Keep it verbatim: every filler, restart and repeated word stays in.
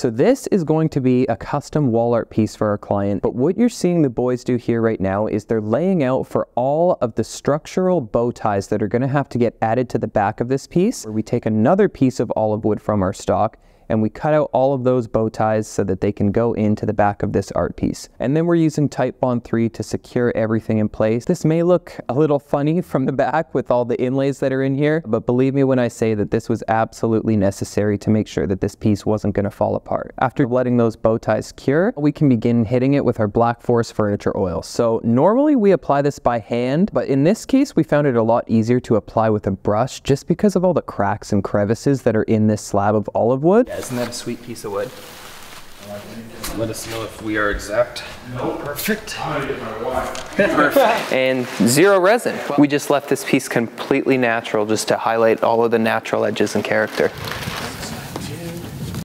So this is going to be a custom wall art piece for our client, but what you're seeing the boys do here right now is they're laying out for all of the structural bow ties that are going to have to get added to the back of this piece, where we take another piece of olive wood from our stock and we cut out all of those bow ties so that they can go into the back of this art piece. And then we're using Titebond three to secure everything in place. This may look a little funny from the back with all the inlays that are in here, but believe me when I say that this was absolutely necessary to make sure that this piece wasn't gonna fall apart. After letting those bow ties cure, we can begin hitting it with our Black Forest Furniture Oil. So normally we apply this by hand, but in this case, we found it a lot easier to apply with a brush just because of all the cracks and crevices that are in this slab of olive wood. Isn't that a sweet piece of wood? Let us know if we are exact. No, perfect. I'm gonna get my wife. Perfect. And zero resin. We just left this piece completely natural just to highlight all of the natural edges and character.